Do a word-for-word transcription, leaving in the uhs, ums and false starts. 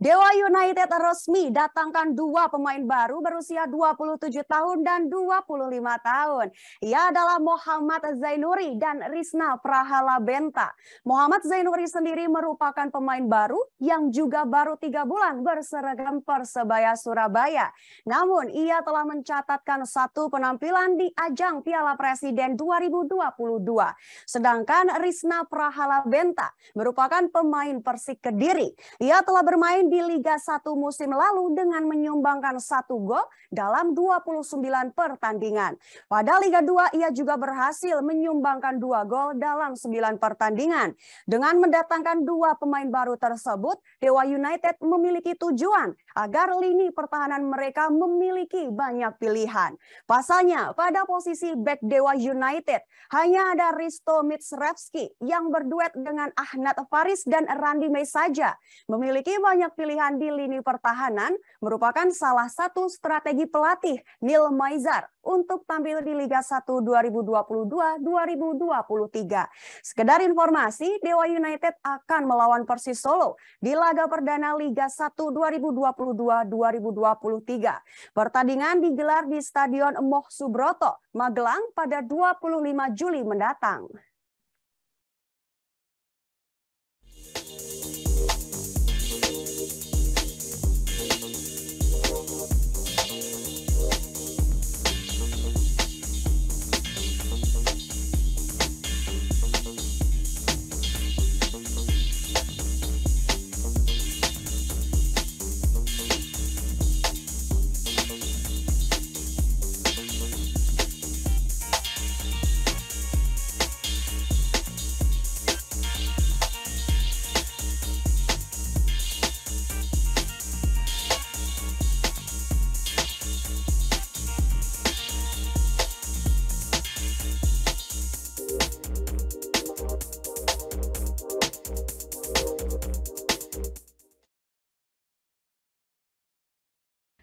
Dewa United resmi datangkan dua pemain baru berusia dua puluh tujuh tahun dan dua puluh lima tahun. Ia adalah Mochammad Zaenuri dan Risna Prahalabenta. Mochammad Zaenuri sendiri merupakan pemain baru yang juga baru tiga bulan berseragam Persebaya Surabaya. Namun ia telah mencatatkan satu penampilan di ajang Piala Presiden dua ribu dua puluh dua. Sedangkan Risna Prahalabenta merupakan pemain Persik Kediri. Ia telah bermain di Liga satu musim lalu dengan menyumbangkan satu gol dalam dua puluh sembilan pertandingan. Pada Liga dua ia juga berhasil menyumbangkan dua gol dalam sembilan pertandingan. Dengan mendatangkan dua pemain baru tersebut, Dewa United memiliki tujuan agar lini pertahanan mereka memiliki banyak pilihan. Pasalnya pada posisi bek Dewa United hanya ada Risto Mitrevski yang berduet dengan Ahmad Faris dan Randy May saja. Memiliki banyak pilihan di lini pertahanan merupakan salah satu strategi pelatih Nil Maizar untuk tampil di Liga satu dua ribu dua puluh dua dua ribu dua puluh tiga. Sekedar informasi, Dewa United akan melawan Persis Solo di laga perdana Liga satu dua ribu dua puluh dua dua ribu dua puluh tiga. Pertandingan digelar di Stadion Moh Subroto, Magelang pada dua puluh lima Juli mendatang.